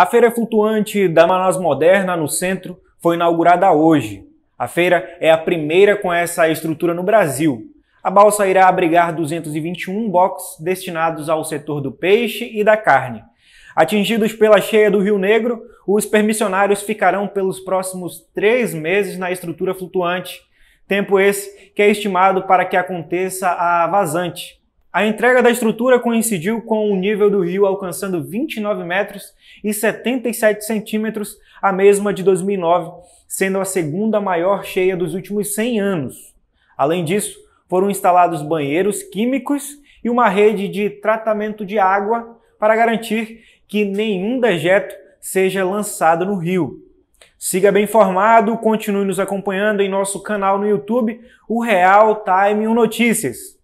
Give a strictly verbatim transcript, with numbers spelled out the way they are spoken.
A Feira Flutuante da Manaus Moderna, no centro, foi inaugurada hoje. A feira é a primeira com essa estrutura no Brasil. A balsa irá abrigar duzentos e vinte e um boxes destinados ao setor do peixe e da carne. Atingidos pela cheia do Rio Negro, os permissionários ficarão pelos próximos três meses na estrutura flutuante, tempo esse que é estimado para que aconteça a vazante. A entrega da estrutura coincidiu com o nível do rio alcançando vinte e nove metros e setenta e sete centímetros, a mesma de dois mil e nove, sendo a segunda maior cheia dos últimos cem anos. Além disso, foram instalados banheiros químicos e uma rede de tratamento de água para garantir que nenhum dejeto seja lançado no rio. Siga bem informado, continue nos acompanhando em nosso canal no YouTube, o Real Time um Notícias.